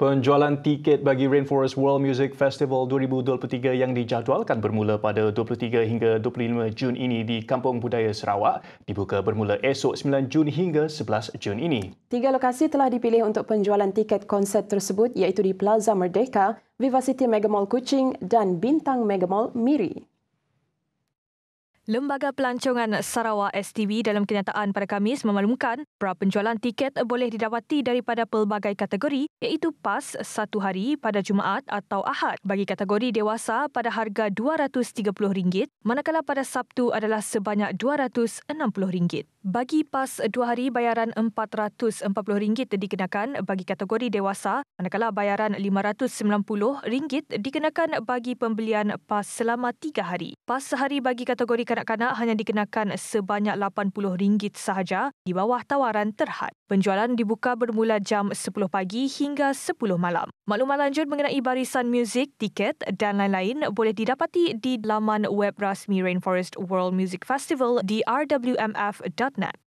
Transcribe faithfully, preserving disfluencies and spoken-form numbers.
Penjualan tiket bagi Rainforest World Music Festival dua ribu dua puluh tiga yang dijadualkan bermula pada dua puluh tiga hingga dua puluh lima Jun ini di Kampung Budaya Sarawak dibuka bermula esok sembilan Jun hingga sebelas Jun ini. Tiga lokasi telah dipilih untuk penjualan tiket konsert tersebut iaitu di Plaza Merdeka, Vivacity Megamall Kuching dan Bintang Megamall Miri. Lembaga Pelancongan Sarawak S T B dalam kenyataan pada Khamis memaklumkan prapenjualan tiket boleh didapati daripada pelbagai kategori iaitu PAS satu hari pada Jumaat atau Ahad bagi kategori dewasa pada harga dua ratus tiga puluh ringgit manakala pada Sabtu adalah sebanyak dua ratus enam puluh ringgit. Bagi PAS dua hari bayaran empat ratus empat puluh ringgit dikenakan bagi kategori dewasa manakala bayaran lima ratus sembilan puluh ringgit dikenakan bagi pembelian PAS selama tiga hari. PAS sehari bagi kategori kanak-kanak hanya dikenakan sebanyak lapan puluh ringgit sahaja di bawah tawaran terhad. Penjualan dibuka bermula jam sepuluh pagi hingga sepuluh malam. Maklumat lanjut mengenai barisan muzik, tiket dan lain-lain boleh didapati di laman web rasmi Rainforest World Music Festival di r w m f dot net.